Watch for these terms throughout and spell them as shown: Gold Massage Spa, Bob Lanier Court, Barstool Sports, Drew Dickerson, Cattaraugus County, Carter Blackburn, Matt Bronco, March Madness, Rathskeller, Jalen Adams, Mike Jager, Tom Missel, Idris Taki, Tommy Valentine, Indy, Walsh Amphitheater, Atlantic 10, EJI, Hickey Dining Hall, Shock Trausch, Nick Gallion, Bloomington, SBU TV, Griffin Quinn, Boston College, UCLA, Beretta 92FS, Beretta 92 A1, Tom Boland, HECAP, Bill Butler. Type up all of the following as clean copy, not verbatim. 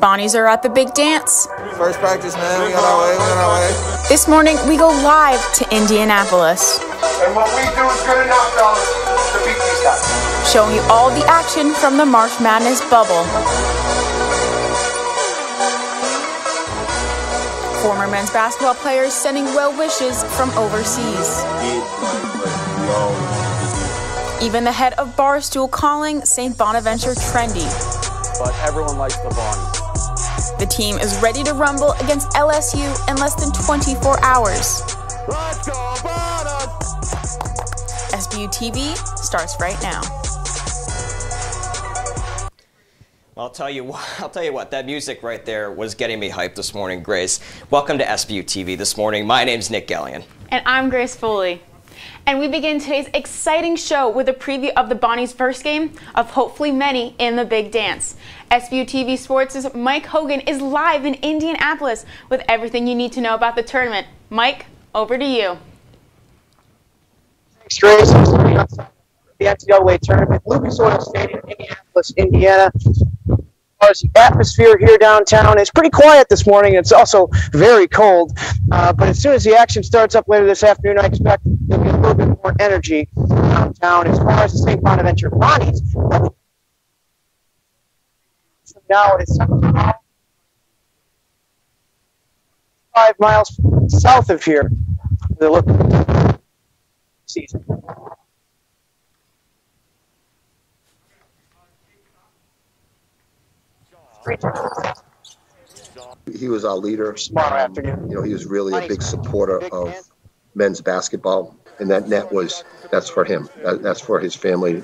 Bonnies are at the big dance. First practice, man. We on our way. We're on our way. This morning, we go live to Indianapolis. And what we do is good enough, fellas, to beat these guys. Showing you all the action from the March Madness bubble. Former men's basketball players sending well wishes from overseas. Even the head of Barstool calling St. Bonaventure trendy. But everyone likes the Bonnies. The team is ready to rumble against LSU in less than 24 hours. Let's go, Bonnies! SBU TV starts right now. Well, I'll tell you what, that music right there was getting me hyped this morning, Grace. Welcome to SBU TV this morning. My name's Nick Gallion. And I'm Grace Foley. And we begin today's exciting show with a preview of the Bonnies' first game of hopefully many in the big dance. SBU TV Sports' Mike Hogan is live in Indianapolis with everything you need to know about the tournament. Mike, over to you. Thanks, Grace. The NCAA tournament, Lucas Oil Stadium, Indianapolis, Indiana. As the atmosphere here downtown, it's pretty quiet this morning. It's also very cold, but as soon as the action starts up later this afternoon, I expect there'll be a little bit more energy downtown. As far as the St. Bonaventure Bonnies, so now it is 5 miles south of here. They're looking for season. He was our leader. Smart afternoon. You know, he was really a big supporter of men's basketball, and that's for him. That's for his family,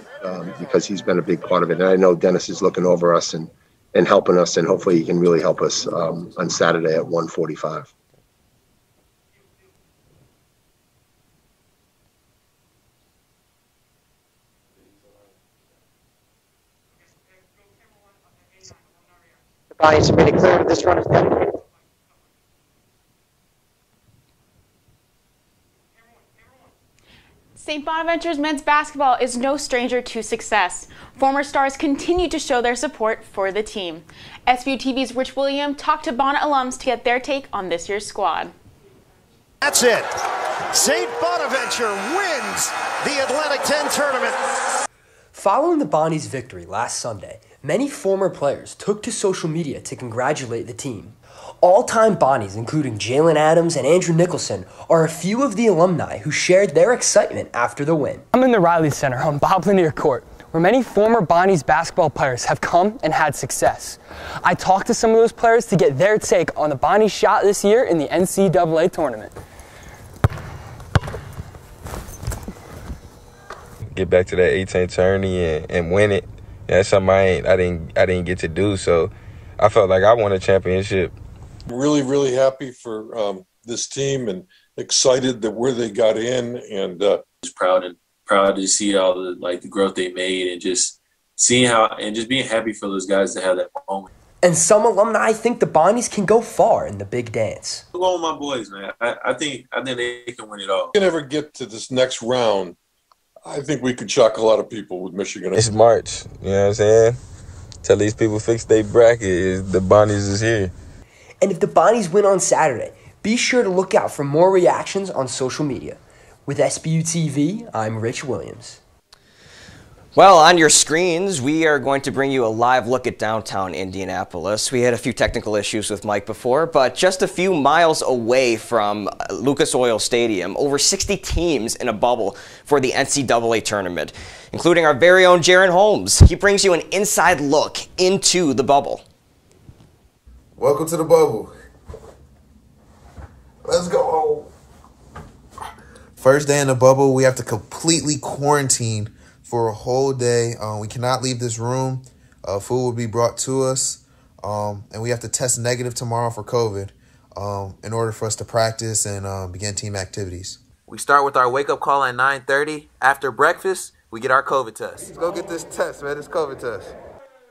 because he's been a big part of it. And I know Dennis is looking over us and helping us, and hopefully he can really help us on Saturday at 1:45. Bonnies have made it clear that this run is dedicated. St. Bonaventure's men's basketball is no stranger to success. Former stars continue to show their support for the team. SBU TV's Rich William talked to Bonnet alums to get their take on this year's squad. That's it. St. Bonaventure wins the Atlantic 10 tournament. Following the Bonnies' victory last Sunday, many former players took to social media to congratulate the team. All-time Bonnies, including Jalen Adams and Andrew Nicholson, are a few of the alumni who shared their excitement after the win. I'm in the Riley Center on Bob Lanier Court, where many former Bonnies basketball players have come and had success. I talked to some of those players to get their take on the Bonnies' shot this year in the NCAA tournament. Get back to that 18 tourney and win it. That's something I didn't get to do, so I felt like I won a championship. Really, really happy for this team and excited that where they got in, and just proud to see all the the growth they made, and just seeing how, and just being happy for those guys to have that moment. And some alumni think the Bonnies can go far in the big dance. All my boys, man, I think they can win it all. If we can ever get to this next round, I think we could shock a lot of people with Michigan. It's March, you know what I'm saying? Tell these people fix their bracket. The Bonnies is here. And if the Bonnies win on Saturday, be sure to look out for more reactions on social media. With SBU TV, I'm Rich Williams. Well, on your screens, we are going to bring you a live look at downtown Indianapolis. We had a few technical issues with Mike before, but just a few miles away from Lucas Oil Stadium, over 60 teams in a bubble for the NCAA tournament, including our very own Jaron Holmes. He brings you an inside look into the bubble. Welcome to the bubble. Let's go home. First day in the bubble, we have to completely quarantine for a whole day. We cannot leave this room. Food will be brought to us, and we have to test negative tomorrow for COVID in order for us to practice and begin team activities. We start with our wake-up call at 9:30. After breakfast, we get our COVID test. Let's go get this test, man, this COVID test.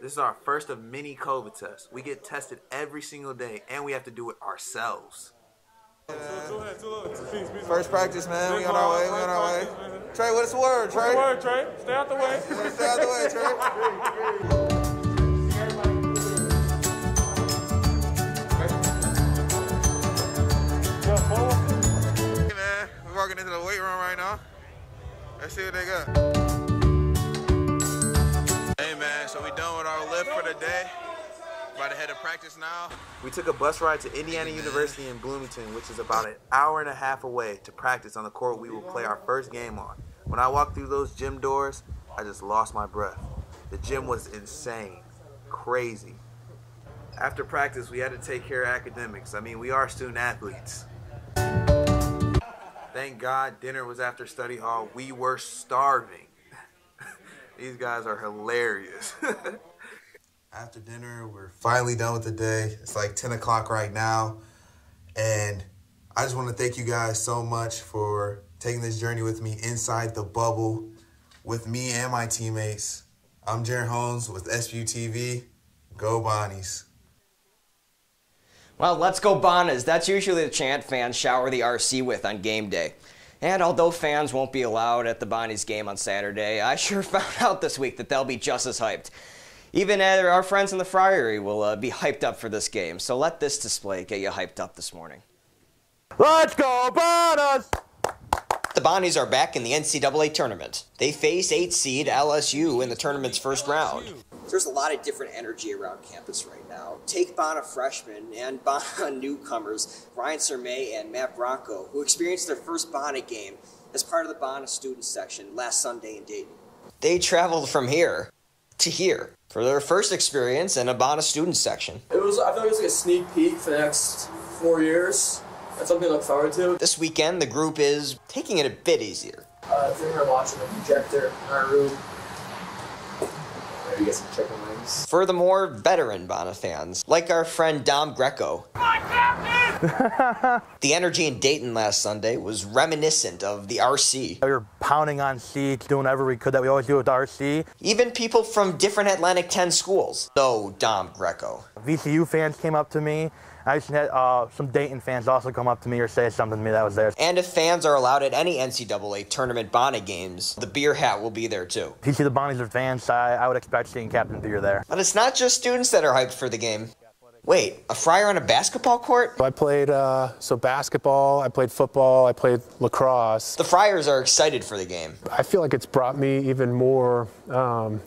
This is our first of many COVID tests. We get tested every single day, and we have to do it ourselves. First practice, man. We on our way. We on our way. Trey, what's the word, Trey? What's the word, Trey? Stay out the way. Stay out the way, Trey. right now. Let's see what they got. Hey man, so we done with our lift for the day. About to head to practice now. We took a bus ride to Indiana University in Bloomington, which is about an hour and a half away, to practice on the court we will play our first game on. When I walked through those gym doors, I just lost my breath. The gym was insane, crazy. After practice, we had to take care of academics. I mean, we are student athletes. Thank God dinner was after study hall. We were starving. These guys are hilarious. After dinner, we're finally done with the day. It's like 10 o'clock right now. And I just want to thank you guys so much for taking this journey with me inside the bubble with me and my teammates. I'm Jaron Holmes with SBU TV. Go Bonnies. Well, let's go Bonnies. That's usually the chant fans shower the RC with on game day. And although fans won't be allowed at the Bonnies game on Saturday, I sure found out this week that they'll be just as hyped. Even our friends in the Friary will be hyped up for this game. So let this display get you hyped up this morning. Let's go Bonnies! The Bonnies are back in the NCAA tournament. They face 8-seed LSU in the tournament's first round. There's a lot of different energy around campus right now. Take Bona freshmen and Bona newcomers, Ryan Sermay and Matt Bronco, who experienced their first Bona game as part of the Bona student section last Sunday in Dayton. They traveled from here to here for their first experience in a Bona student section. I feel like it was like a sneak peek for the next 4 years. That's something I look forward to. This weekend, the group is taking it a bit easier. Sitting here watching the projector in our room. Maybe get some chicken wings. Furthermore, veteran Bona fans, like our friend Dom Greco. My captain! The energy in Dayton last Sunday was reminiscent of the RC. We were pounding on seats, doing whatever we could that we always do with the RC. Even people from different Atlantic 10 schools, though Dom Greco. VCU fans came up to me. I just had some Dayton fans also come up to me or say something to me that was there. And if fans are allowed at any NCAA tournament Bona games, the beer hat will be there too. If you see the Bonnies or fans, I would expect seeing Captain Beer there. But it's not just students that are hyped for the game. Wait, a Friar on a basketball court? I played basketball, I played football, I played lacrosse. The Friars are excited for the game. I feel like it's brought me even more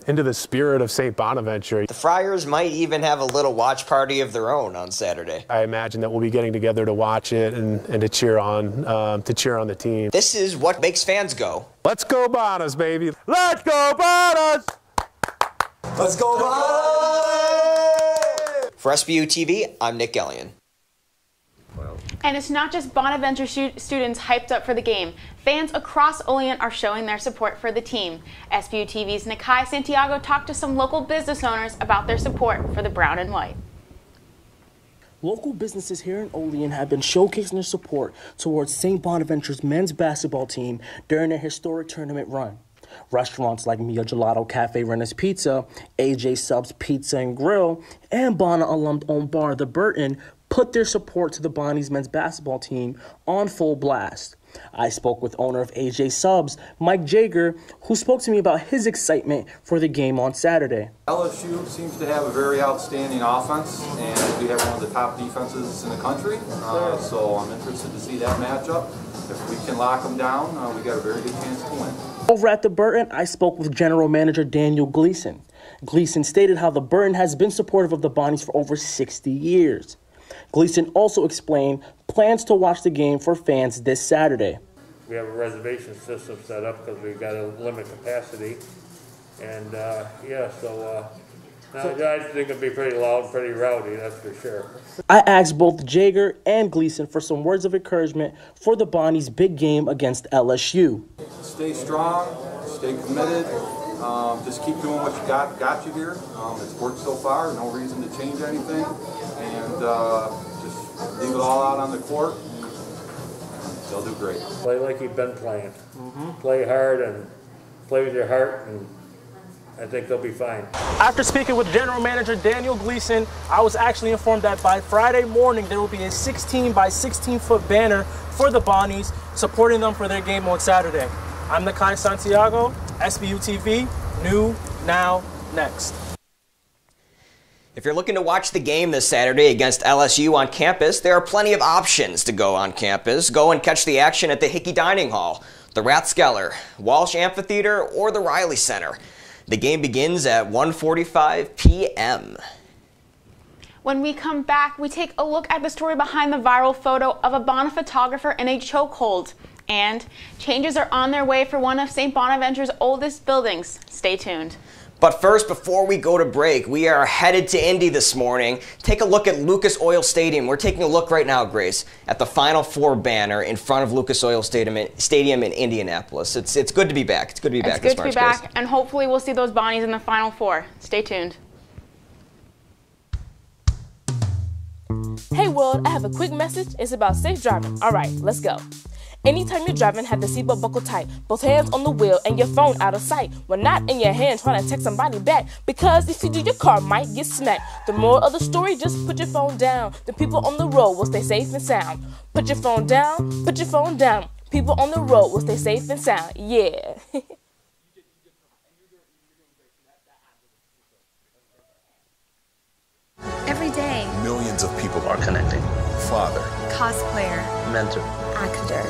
into the spirit of St. Bonaventure. The Friars might even have a little watch party of their own on Saturday. I imagine that we'll be getting together to watch it and to cheer on the team. This is what makes fans go. Let's go Bonas, baby. Let's go Bonas! Let's go Bonas! For SBU TV, I'm Nick Gellion. Wow. And it's not just Bonaventure students hyped up for the game. Fans across Olean are showing their support for the team. SBU TV's Nakai Santiago talked to some local business owners about their support for the brown and white. Local businesses here in Olean have been showcasing their support towards St. Bonaventure's men's basketball team during their historic tournament run. Restaurants like Mia Gelato Cafe, Renna's Pizza, AJ Subs Pizza and Grill, and Bona alum-owned bar The Burton put their support to the Bonnies men's basketball team on full blast. I spoke with owner of AJ Subs, Mike Jager, who spoke to me about his excitement for the game on Saturday. LSU seems to have a very outstanding offense, and we have one of the top defenses in the country, so I'm interested to see that matchup. If we can lock them down, we got a very good chance to win. Over at the Burton, I spoke with General Manager Daniel Gleason. Gleason stated how the Burton has been supportive of the Bonnies for over 60 years. Gleason also explained plans to watch the game for fans this Saturday. We have a reservation system set up because we've got a limit capacity. And I think it'll be pretty loud, pretty rowdy, that's for sure. I asked both Jager and Gleason for some words of encouragement for the Bonnies' big game against LSU. Stay strong, stay committed, just keep doing what you got you here. It's worked so far, no reason to change anything. And just leave it all out on the court. They'll do great. Play like you've been playing. Play hard and play with your heart, and I think they'll be fine. After speaking with General Manager Daniel Gleason, I was actually informed that by Friday morning, there will be a 16 by 16 foot banner for the Bonnies, supporting them for their game on Saturday. I'm Nakai Santiago, SBU TV, New, Now, Next. If you're looking to watch the game this Saturday against LSU on campus, there are plenty of options to go on campus. Go and catch the action at the Hickey Dining Hall. the Rathskeller, Walsh Amphitheater, or the Riley Center. The game begins at 1:45 p.m. When we come back, we take a look at the story behind the viral photo of a Bonn photographer in a chokehold. And changes are on their way for one of St. Bonaventure's oldest buildings. Stay tuned. But first, before we go to break, we are headed to Indy this morning. Take a look at Lucas Oil Stadium. We're taking a look right now, Grace, at the Final Four banner in front of Lucas Oil Stadium in Indianapolis. It's good to be back. It's good to be back this March, Grace. It's good to be back, and hopefully we'll see those Bonnies in the Final Four. Stay tuned. Hey world, I have a quick message. It's about safe driving. All right, let's go. Anytime you're driving, have the seatbelt buckle tight, both hands on the wheel and your phone out of sight. Well, not in your hand trying to text somebody back, because if you do, your car might get smacked. The moral of the story, just put your phone down. The people on the road will stay safe and sound. Put your phone down, put your phone down. People on the road will stay safe and sound. Yeah. Every day, millions of people are connecting. Father, cosplayer, mentor, actor.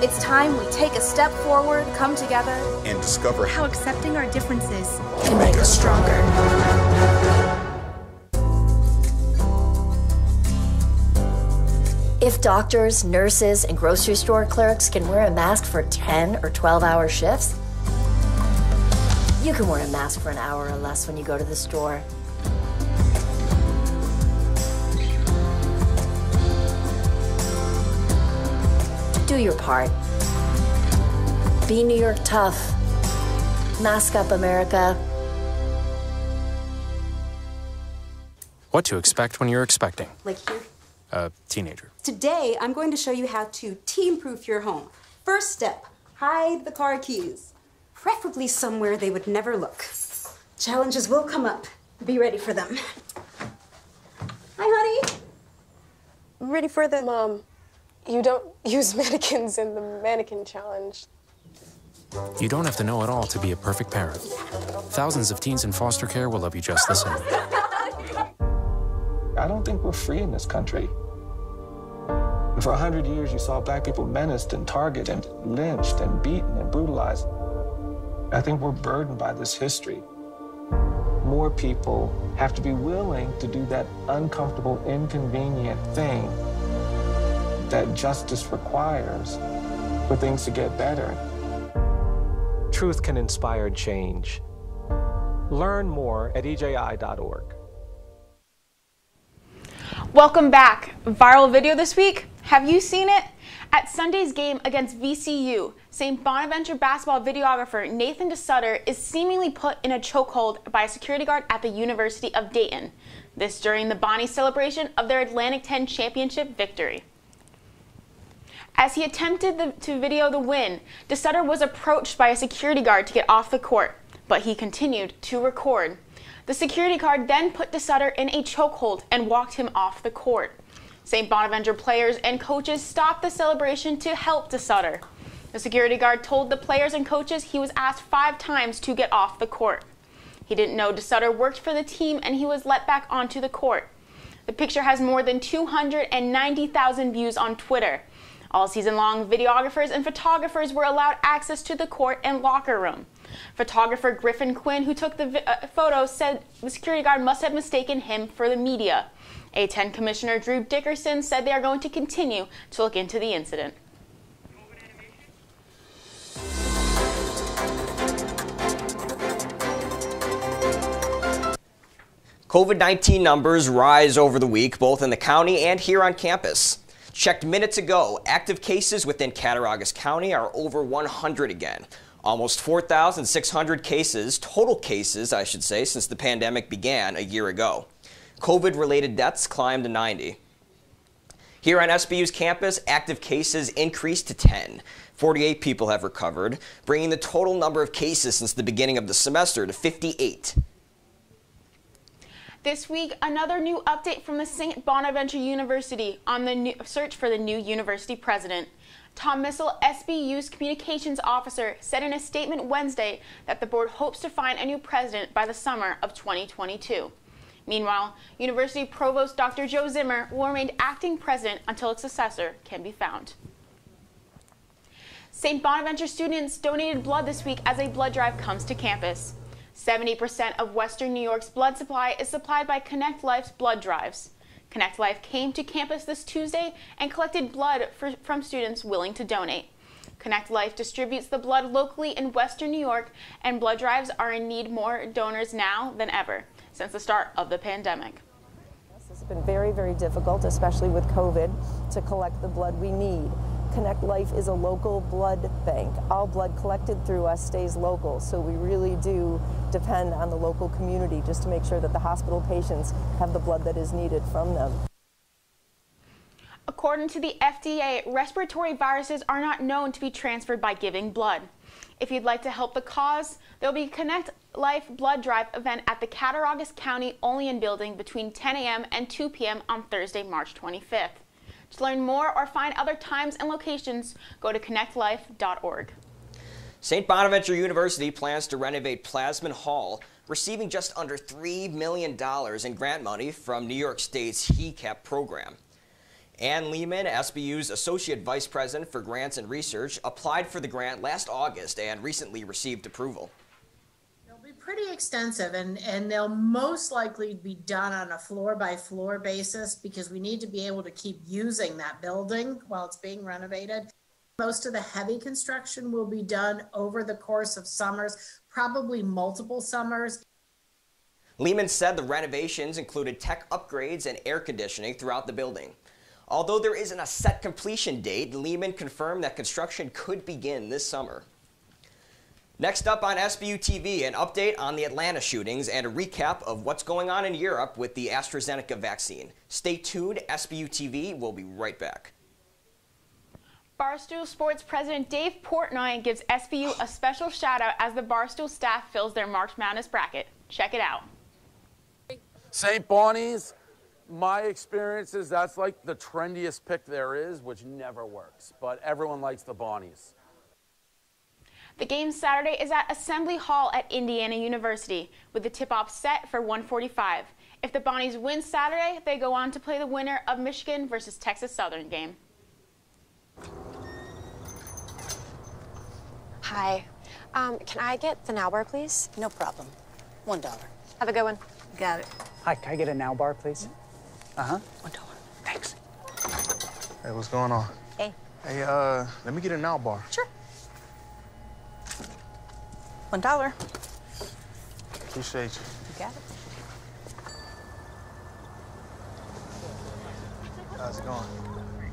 It's time we take a step forward, come together, and discover how accepting our differences can make us stronger. If doctors, nurses, and grocery store clerks can wear a mask for 10 or 12-hour shifts, you can wear a mask for an hour or less when you go to the store. Do your part. Be New York tough. Mask up, America. What to expect when you're expecting. Like here? A teenager. Today, I'm going to show you how to teen-proof your home. First step, hide the car keys. Preferably somewhere they would never look. Challenges will come up. Be ready for them. Hi, honey. Ready for the... Mom. You don't use mannequins in the mannequin challenge. You don't have to know it all to be a perfect parent. Thousands of teens in foster care will love you just the same. I don't think we're free in this country. For 100 years, you saw black people menaced and targeted and lynched and beaten and brutalized. I think we're burdened by this history. More people have to be willing to do that uncomfortable, inconvenient thing that justice requires for things to get better. Truth can inspire change. Learn more at EJI.org. Welcome back. Viral video this week? Have you seen it? At Sunday's game against VCU, St. Bonaventure basketball videographer Nathan DeSutter is seemingly put in a chokehold by a security guard at the University of Dayton. This during the Bonnies' celebration of their Atlantic 10 championship victory. As he attempted to video the win, DeSutter was approached by a security guard to get off the court, but he continued to record. The security guard then put DeSutter in a chokehold and walked him off the court. St. Bonaventure players and coaches stopped the celebration to help DeSutter. The security guard told the players and coaches he was asked 5 times to get off the court. He didn't know DeSutter worked for the team, and he was let back onto the court. The picture has more than 290,000 views on Twitter. All season long, videographers and photographers were allowed access to the court and locker room. Photographer Griffin Quinn, who took the photo, said the security guard must have mistaken him for the media. A10 Commissioner Drew Dickerson said they are going to continue to look into the incident. COVID-19 numbers rise over the week, both in the county and here on campus. Checked minutes ago, active cases within Cattaraugus County are over 100 again. Almost 4,600 cases, total cases, I should say, since the pandemic began a year ago. COVID-related deaths climbed to 90. Here on SBU's campus, active cases increased to 10. 48 people have recovered, bringing the total number of cases since the beginning of the semester to 58. This week, another new update from the St. Bonaventure University on the search for the new university president. Tom Missel, SBU's communications officer, said in a statement Wednesday that the board hopes to find a new president by the summer of 2022. Meanwhile, University Provost Dr. Joe Zimmer will remain acting president until its successor can be found. St. Bonaventure students donated blood this week as a blood drive comes to campus. 70% of Western New York's blood supply is supplied by Connect Life's blood drives. Connect Life came to campus this Tuesday and collected blood from students willing to donate. Connect Life distributes the blood locally in Western New York, and blood drives are in need more donors now than ever since the start of the pandemic. This has been very, very difficult, especially with COVID, to collect the blood we need. Connect Life is a local blood bank. All blood collected through us stays local, so we really do depend on the local community just to make sure that the hospital patients have the blood that is needed from them. According to the FDA, respiratory viruses are not known to be transferred by giving blood. If you'd like to help the cause, there'll be a Connect Life Blood Drive event at the Cattaraugus County Olean Building between 10 a.m. and 2 p.m. on Thursday, March 25th. To learn more or find other times and locations, go to connectlife.org. St. Bonaventure University plans to renovate Plasman Hall, receiving just under $3 million in grant money from New York State's HECAP program. Ann Lehman, SBU's Associate Vice President for Grants and Research, applied for the grant last August and recently received approval. They'll be pretty extensive, and they'll most likely be done on a floor-by-floor basis because we need to be able to keep using that building while it's being renovated. Most of the heavy construction will be done over the course of summers, probably multiple summers. Lehman said the renovations included tech upgrades and air conditioning throughout the building. Although there isn't a set completion date, Lehman confirmed that construction could begin this summer. Next up on SBU TV, an update on the Atlanta shootings and a recap of what's going on in Europe with the AstraZeneca vaccine. Stay tuned. SBU TV will be right back. Barstool Sports President Dave Portnoy gives SBU a special shout-out as the Barstool staff fills their March Madness bracket. Check it out. St. Bonnie's. My experience is that's like the trendiest pick there is, which never works, but everyone likes the Bonnies. The game Saturday is at Assembly Hall at Indiana University, with the tip-off set for 1:45. If the Bonnies win Saturday, they go on to play the winner of Michigan versus Texas Southern game. Hi. Can I get the now bar, please? No problem. $1. Have a good one. Got it. Hi, can I get a now bar, please? Uh-huh. $1. Thanks. Hey, what's going on? Hey. Hey, let me get a now bar. Sure. $1. Appreciate you. You got it. How's it going?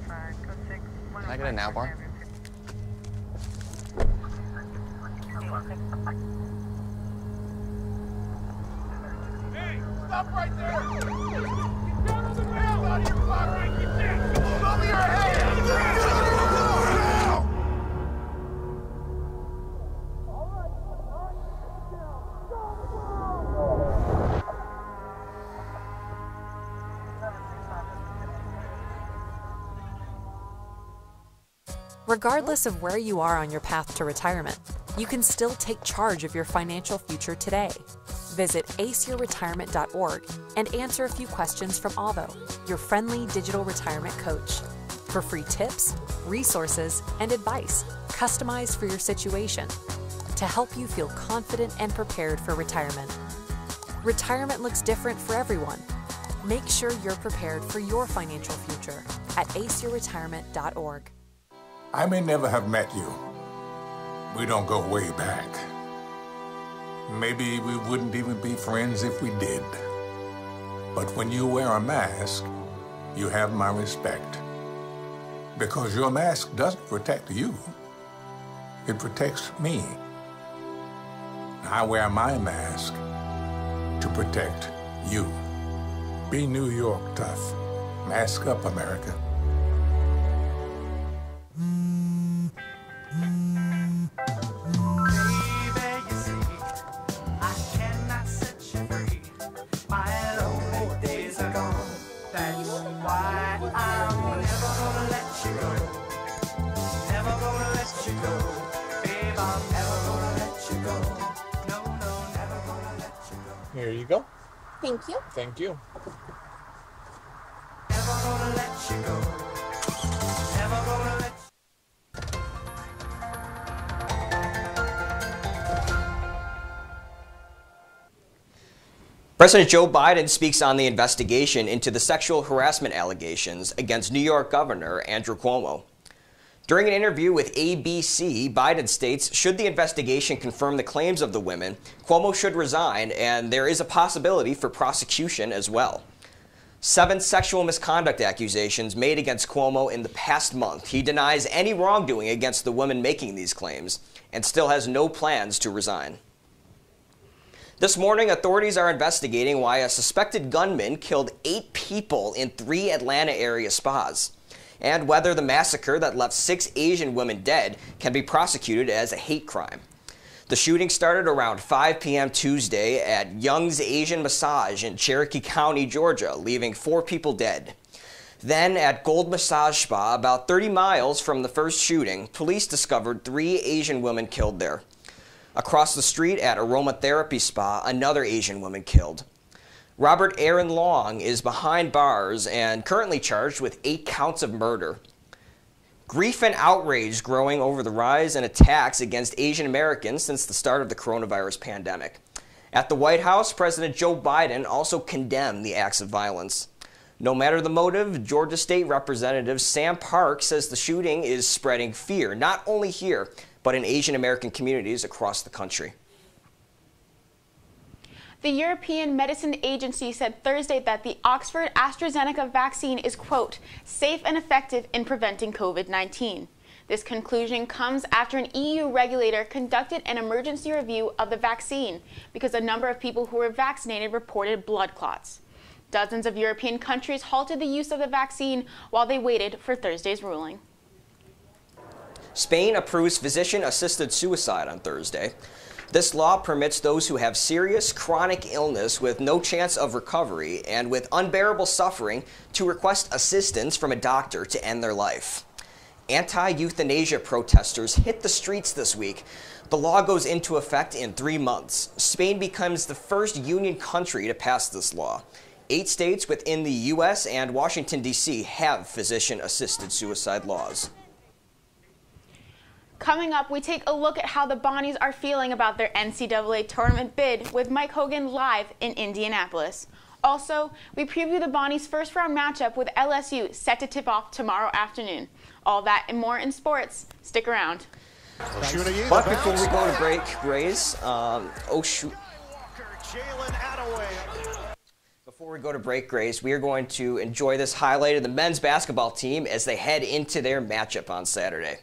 Can I get a now bar? Hey, stop right there! Regardless of where you are on your path to retirement, you can still take charge of your financial future today. Visit aceyourretirement.org and answer a few questions from Alvo, your friendly digital retirement coach, for free tips, resources, and advice customized for your situation to help you feel confident and prepared for retirement. Retirement looks different for everyone. Make sure you're prepared for your financial future at aceyourretirement.org. I may never have met you. We don't go way back. Maybe we wouldn't even be friends if we did. But when you wear a mask, you have my respect. Because your mask doesn't protect you. It protects me. I wear my mask to protect you. Be New York tough. Mask up, America. Here you go. Thank you. Thank you. Never gonna let you go. Never gonna let you go. President Joe Biden speaks on the investigation into the sexual harassment allegations against New York Governor Andrew Cuomo. During an interview with ABC, Biden states, should the investigation confirm the claims of the women, Cuomo should resign, and there is a possibility for prosecution as well. 7 sexual misconduct accusations made against Cuomo in the past month. He denies any wrongdoing against the women making these claims and still has no plans to resign. This morning, authorities are investigating why a suspected gunman killed 8 people in 3 Atlanta area spas, and whether the massacre that left 6 Asian women dead can be prosecuted as a hate crime. The shooting started around 5 p.m. Tuesday at Young's Asian Massage in Cherokee County, Georgia, leaving 4 people dead. Then at Gold Massage Spa, about 30 miles from the first shooting, police discovered 3 Asian women killed there. Across the street at Aromatherapy Spa, another Asian woman killed. Robert Aaron Long is behind bars and currently charged with 8 counts of murder. Grief and outrage growing over the rise in attacks against Asian Americans since the start of the coronavirus pandemic. At the White House, President Joe Biden also condemned the acts of violence. No matter the motive, Georgia State Representative Sam Park says the shooting is spreading fear, not only here, but in Asian American communities across the country. The European Medicine Agency said Thursday that the Oxford AstraZeneca vaccine is, quote, safe and effective in preventing COVID-19. This conclusion comes after an EU regulator conducted an emergency review of the vaccine because a number of people who were vaccinated reported blood clots. Dozens of European countries halted the use of the vaccine while they waited for Thursday's ruling. Spain approves physician-assisted suicide on Thursday. This law permits those who have serious chronic illness with no chance of recovery and with unbearable suffering to request assistance from a doctor to end their life. Anti-euthanasia protesters hit the streets this week. The law goes into effect in 3 months. Spain becomes the first union country to pass this law. 8 states within the U.S. and Washington, D.C. have physician-assisted suicide laws. Coming up, we take a look at how the Bonnies are feeling about their NCAA tournament bid with Mike Hogan live in Indianapolis. Also, we preview the Bonnies' first-round matchup with LSU set to tip off tomorrow afternoon. All that and more in sports. Stick around. But before we go to break, Grace, Before we go to break, Grace, we are going to enjoy this highlight of the men's basketball team as they head into their matchup on Saturday.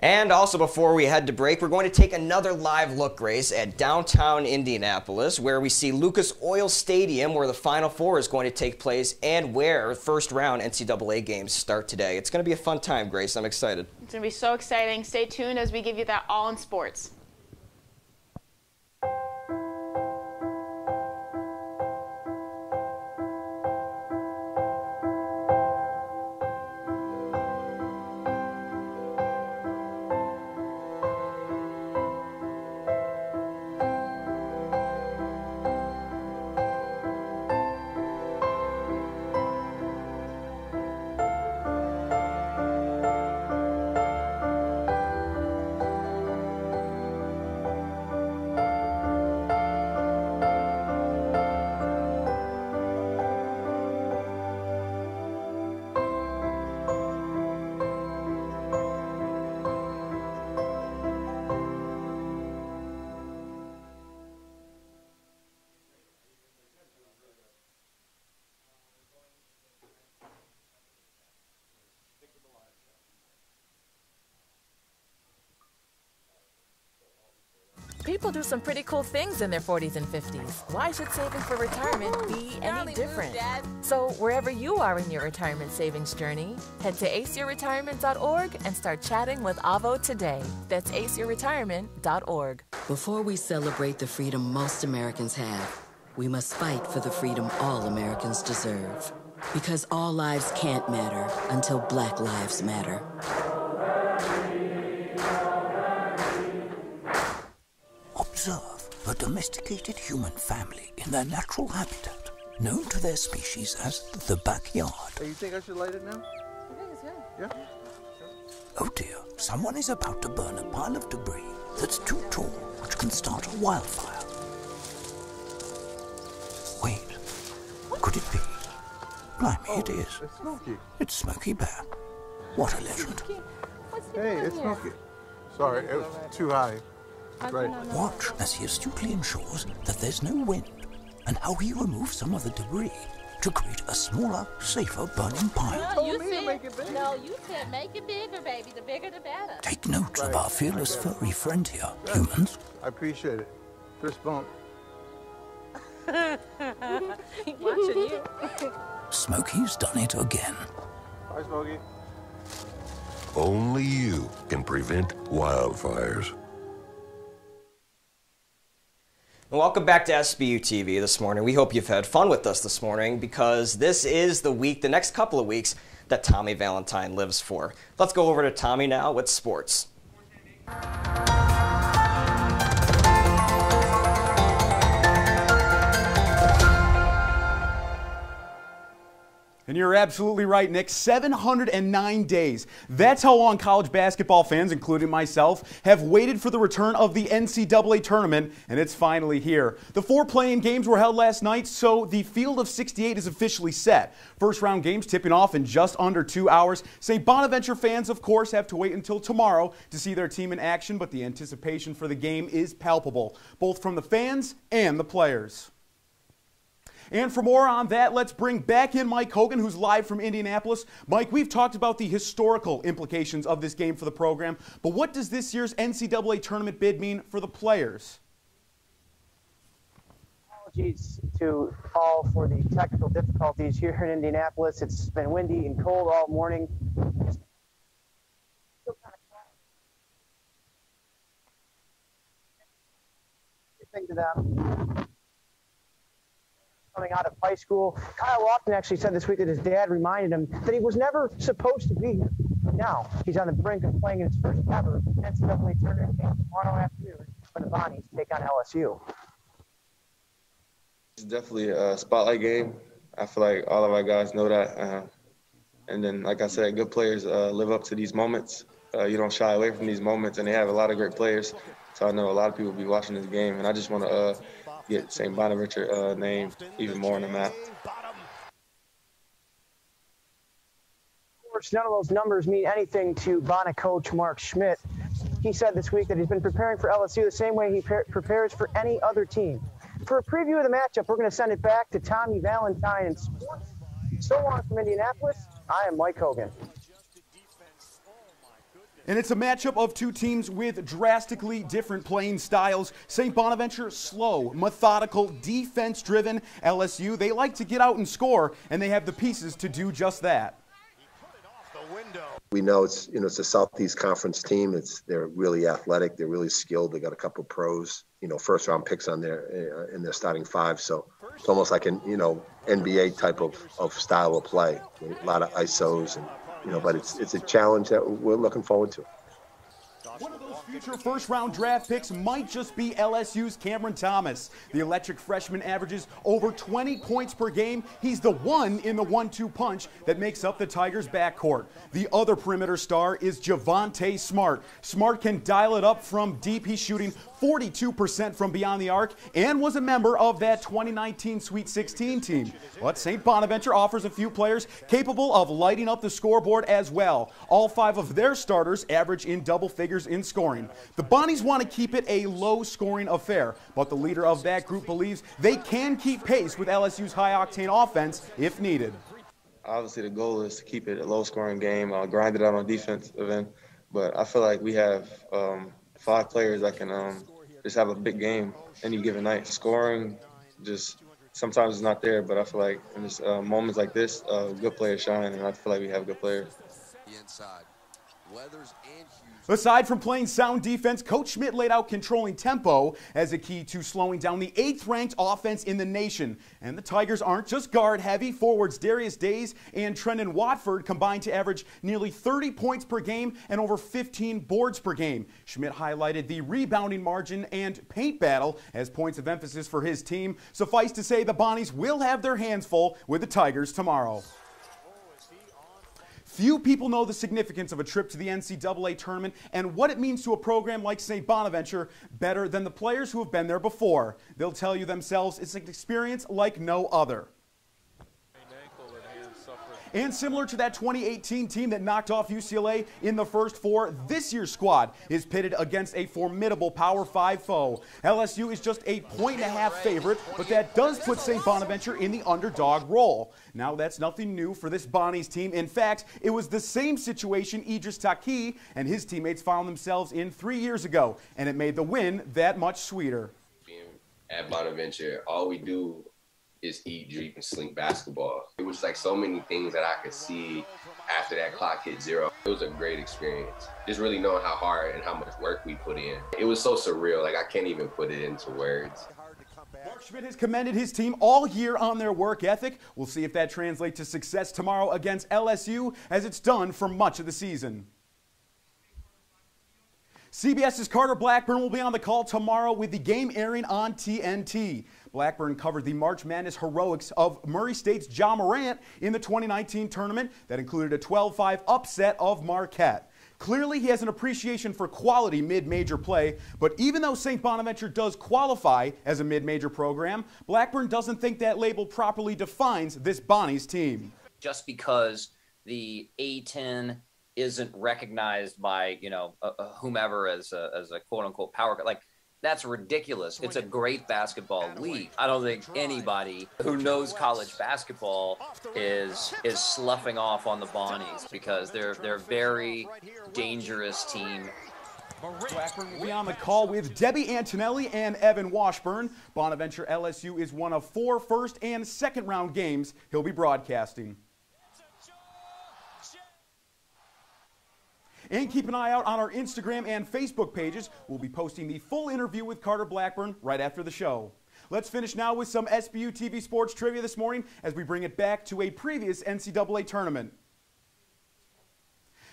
And also before we head to break, we're going to take another live look, Grace, at downtown Indianapolis, where we see Lucas Oil Stadium, where the Final Four is going to take place and where first-round NCAA games start today. It's going to be a fun time, Grace. I'm excited. It's going to be so exciting. Stay tuned as we give you that all in sports. People do some pretty cool things in their 40s and 50s. Why should saving for retirement be any different? So wherever you are in your retirement savings journey, head to aceyourretirement.org and start chatting with Avo today. That's aceyourretirement.org. Before we celebrate the freedom most Americans have, we must fight for the freedom all Americans deserve. Because all lives can't matter until Black lives matter. Observe a domesticated human family in their natural habitat, known to their species as the backyard. Hey, you think I should light it now? I think it's good. Yeah? Sure. Oh dear, someone is about to burn a pile of debris that's too tall, which can start a wildfire. Blimey, it is. It's Smokey. It's Smokey Bear. What a legend. Hey, it's Smokey. Sorry, it was too high. Right. Watch as he astutely ensures that there's no wind, and how he removes some of the debris to create a smaller, safer burning pile. No, you said make it bigger, baby. The bigger, the better. Take note of our fearless furry friend here, humans. I appreciate it. Fist bump. Keep watching you. Smokey's done it again. Bye, Smokey. Only you can prevent wildfires. Welcome back to SBU TV this morning. We hope you've had fun with us this morning, because this is the week, the next couple of weeks, that Tommy Valentine lives for. Let's go over to Tommy now with sports. And you're absolutely right, Nick. 709 days. That's how long college basketball fans, including myself, have waited for the return of the NCAA tournament, and it's finally here. The four play-in games were held last night, so the field of 68 is officially set. First-round games tipping off in just under 2 hours. St. Bonaventure fans, of course, have to wait until tomorrow to see their team in action, but the anticipation for the game is palpable, both from the fans and the players. And for more on that, let's bring back in Mike Hogan, who's live from Indianapolis. Mike, we've talked about the historical implications of this game for the program, but what does this year's NCAA tournament bid mean for the players? Apologies to all for the technical difficulties here in Indianapolis. It's been windy and cold all morning. Good thing to them. Coming out of high school. Kyle Lofton actually said this week that his dad reminded him that he was never supposed to be here. Now he's on the brink of playing in his first ever NCAA tournament game tomorrow afternoon when the Bonnies take on LSU. It's definitely a spotlight game. I feel like all of our guys know that. And then, like I said, good players live up to these moments. You don't shy away from these moments, and they have a lot of great players. So I know a lot of people will be watching this game, and I just want to get St. Bonaventure name even more on the map. Of course, none of those numbers mean anything to Bonna coach Mark Schmidt. He said this week that he's been preparing for LSU the same way he prepares for any other team. For a preview of the matchup, we're going to send it back to Tommy Valentine in sports. So long from Indianapolis, I am Mike Hogan. And it's a matchup of two teams with drastically different playing styles. St. Bonaventure, slow, methodical, defense-driven. LSU, they like to get out and score, and they have the pieces to do just that. We know it's, you know, it's a Southeast Conference team. They're really athletic. They're really skilled. They got a couple of pros, you know, first-round picks on their in their starting five. So it's almost like an, you know, NBA type of style of play. A lot of ISOs and. You know, but it's a challenge that we're looking forward to. One of those future first-round draft picks might just be LSU's Cameron Thomas. The electric freshman averages over 20 points per game. He's the one in the 1-2 punch that makes up the Tigers' backcourt. The other perimeter star is Javonte Smart. Smart can dial it up from deep. He's shooting 42% from beyond the arc and was a member of that 2019 Sweet 16 team. But St. Bonaventure offers a few players capable of lighting up the scoreboard as well. All five of their starters average in double figures in scoring. The Bonnies want to keep it a low-scoring affair, but the leader of that group believes they can keep pace with LSU's high-octane offense if needed. Obviously, the goal is to keep it a low-scoring game, grind it out on defense, but I feel like we have five players that can just have a big game any given night. Scoring just sometimes is not there, but I feel like in just, moments like this, good players shine, and I feel like we have good players. Aside from playing sound defense, Coach Schmidt laid out controlling tempo as a key to slowing down the 8th-ranked offense in the nation. And the Tigers aren't just guard-heavy. Forwards Darius Days and Trendon Watford combined to average nearly 30 points per game and over 15 boards per game. Schmidt highlighted the rebounding margin and paint battle as points of emphasis for his team. Suffice to say, the Bonnies will have their hands full with the Tigers tomorrow. Few people know the significance of a trip to the NCAA tournament and what it means to a program like St. Bonaventure better than the players who have been there before. They'll tell you themselves it's an experience like no other. And similar to that 2018 team that knocked off UCLA in the first four, this year's squad is pitted against a formidable Power 5 foe. LSU is just a point-and-a-half favorite, but that does put St. Bonaventure in the underdog role. Now, that's nothing new for this Bonnies team. In fact, it was the same situation Idris Taki and his teammates found themselves in 3 years ago, and it made the win that much sweeter. At Bonaventure, all we do is eat, drink, and sling basketball. It was like so many things that I could see after that clock hit zero. It was a great experience. Just really knowing how hard and how much work we put in. It was so surreal, like I can't even put it into words. Mark Schmidt has commended his team all year on their work ethic. We'll see if that translates to success tomorrow against LSU, as it's done for much of the season. CBS's Carter Blackburn will be on the call tomorrow with the game airing on TNT. Blackburn covered the March Madness heroics of Murray State's Ja Morant in the 2019 tournament that included a 12-5 upset of Marquette. Clearly, he has an appreciation for quality mid-major play, but even though St. Bonaventure does qualify as a mid-major program, Blackburn doesn't think that label properly defines this Bonnies team. Just because the A-10 isn't recognized by, you know, whomever as a quote-unquote power cut, like, that's ridiculous. It's a great basketball league. I don't think anybody who knows college basketball is sloughing off on the Bonnies, because they're a very dangerous team. Blackburn will be on the call with Debbie Antonelli and Evan Washburn. Bonaventure LSU is one of four first and second round games he'll be broadcasting. And keep an eye out on our Instagram and Facebook pages. We'll be posting the full interview with Carter Blackburn right after the show. Let's finish now with some SBU TV sports trivia this morning as we bring it back to a previous NCAA tournament.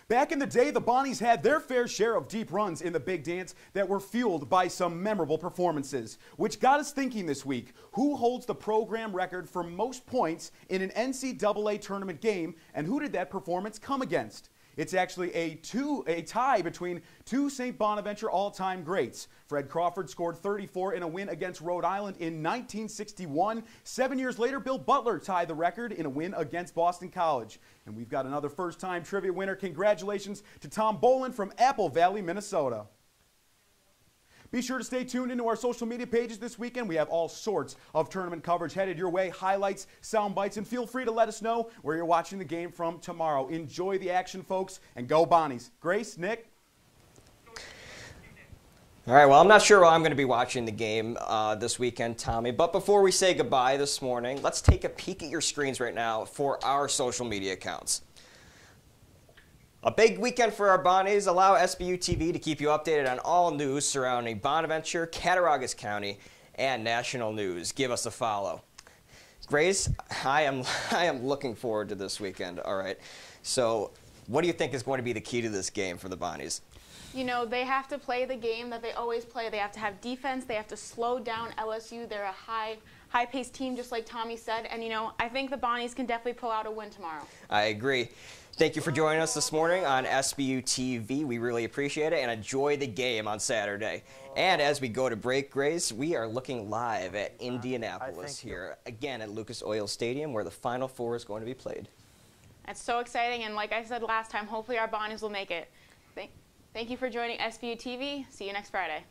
Back in the day, the Bonnies had their fair share of deep runs in the Big Dance that were fueled by some memorable performances, which got us thinking this week, who holds the program record for most points in an NCAA tournament game, and who did that performance come against? It's actually a tie between two St. Bonaventure all-time greats. Fred Crawford scored 34 in a win against Rhode Island in 1961. 7 years later, Bill Butler tied the record in a win against Boston College. And we've got another first-time trivia winner. Congratulations to Tom Boland from Apple Valley, Minnesota. Be sure to stay tuned into our social media pages this weekend. We have all sorts of tournament coverage headed your way, highlights, sound bites, and feel free to let us know where you're watching the game from tomorrow. Enjoy the action, folks, and go Bonnies. Grace, Nick. All right, well, I'm not sure I'm going to be watching the game this weekend, Tommy, but before we say goodbye this morning, let's take a peek at your screens right now for our social media accounts. A big weekend for our Bonnies. Allow SBU TV to keep you updated on all news surrounding Bonaventure, Cattaraugus County, and national news. Give us a follow. Grace, I am looking forward to this weekend. All right. So what do you think is going to be the key to this game for the Bonnies? You know, they have to play the game that they always play. They have to have defense. They have to slow down LSU. They're a high-paced team, just like Tommy said. And, you know, I think the Bonnies can definitely pull out a win tomorrow. I agree. Thank you for joining us this morning on SBU TV. We really appreciate it, and enjoy the game on Saturday. And as we go to break, Grace, we are looking live at Indianapolis here, again at Lucas Oil Stadium, where the Final Four is going to be played. That's so exciting, and like I said last time, hopefully our Bonnies will make it. Thank you for joining SBU TV. See you next Friday.